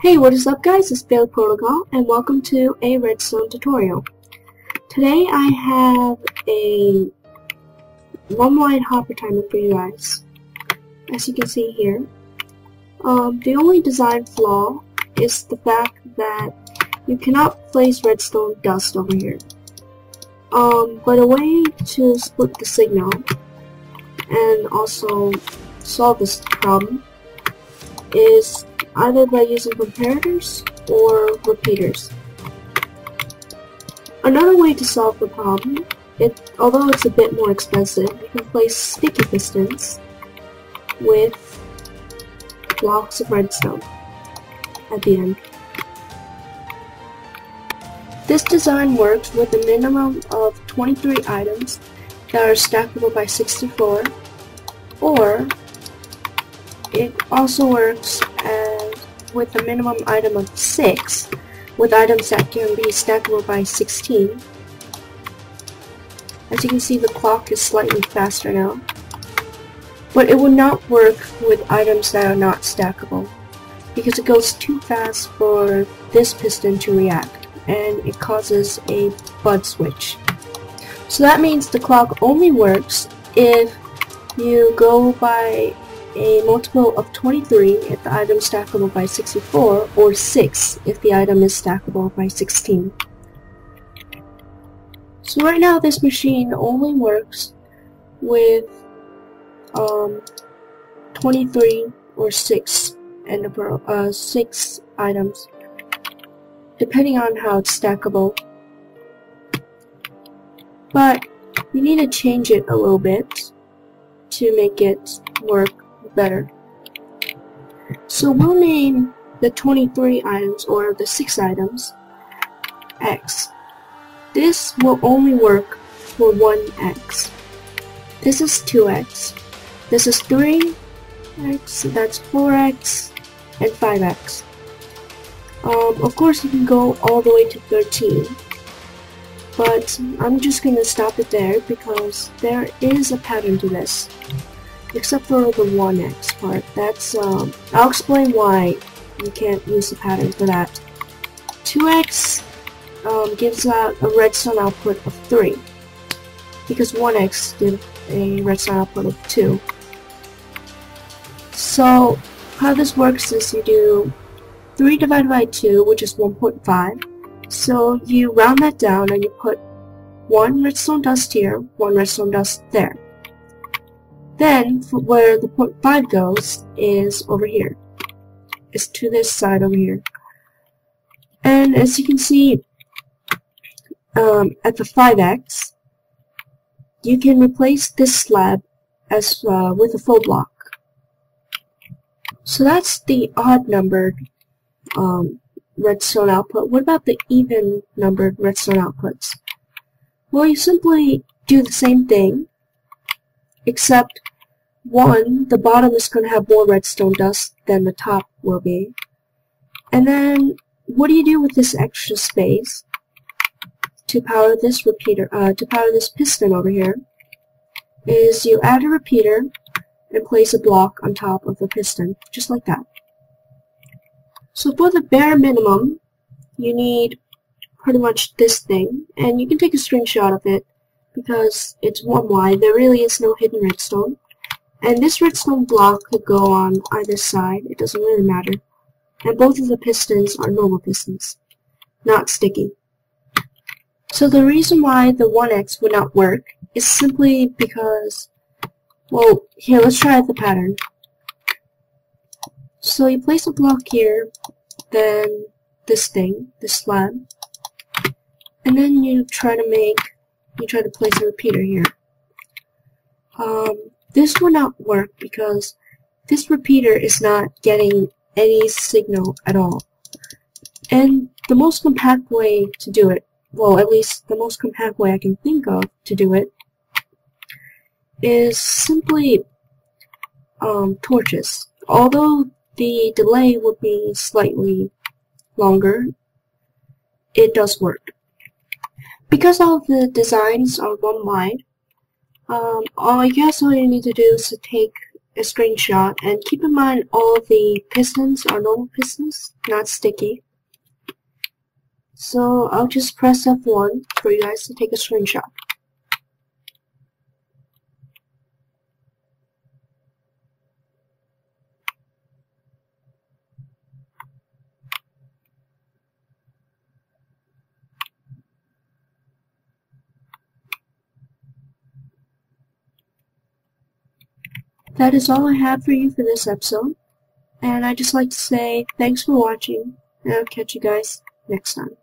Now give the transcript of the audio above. Hey, what is up guys, it's Failed Protocol and welcome to a redstone tutorial. Today I have a one-line hopper timer for you guys, as you can see here. The only design flaw is the fact that you cannot place redstone dust over here. But a way to split the signal and also solve this problem is either by using comparators or repeaters. Another way to solve the problem, although it's a bit more expensive, you can place sticky pistons with blocks of redstone at the end. This design works with a minimum of 23 items that are stackable by 64, or it also works with a minimum item of 6, with items that can be stackable by 16. As you can see, the clock is slightly faster now, but it will not work with items that are not stackable, because it goes too fast for this piston to react, and it causes a bud switch. So that means the clock only works if you go by a multiple of 23 if the item is stackable by 64, or 6 if the item is stackable by 16. So right now this machine only works with 23 or 6 and 6 items, depending on how it's stackable. But you need to change it a little bit to make it work better. So we'll name the 23 items, or the 6 items, X. This will only work for 1X. This is 2X. This is 3X, that's 4X, and 5X. Of course you can go all the way to 13, but I'm just going to stop it there because there is a pattern to this. Except for the 1x part. That's I'll explain why you can't use the pattern for that. 2x gives out a redstone output of 3, because 1x gives a redstone output of 2. So how this works is you do 3 divided by 2, which is 1.5. So you round that down and you put 1 redstone dust here, 1 redstone dust there. Then, where the 0.5 goes is over here. It's to this side over here. And as you can see, at the 5x, you can replace this slab as with a full block. So that's the odd-numbered redstone output. What about the even-numbered redstone outputs? Well, you simply do the same thing, except the bottom is going to have more redstone dust than the top will be. And then, what do you do with this extra space to power this repeater, to power this piston over here? Is you add a repeater and place a block on top of the piston, just like that. So for the bare minimum, you need pretty much this thing, and you can take a screenshot of it because it's one wide. There really is no hidden redstone. And this redstone block could go on either side, it doesn't really matter. And both of the pistons are normal pistons, not sticky. So the reason why the 1x would not work is simply because, well, here, let's try the pattern. So you place a block here, then this thing, this slab, and then you try to make place a repeater here. This will not work because this repeater is not getting any signal at all. And the most compact way to do it, well, at least the most compact way I can think of to do it, is simply torches. Although the delay would be slightly longer, it does work. Because all of the designs are one line, all you need to do is to take a screenshot, and keep in mind all the pistons are normal pistons, not sticky. So I'll just press F1 for you guys to take a screenshot. That is all I have for you for this episode, and I'd just like to say thanks for watching, and I'll catch you guys next time.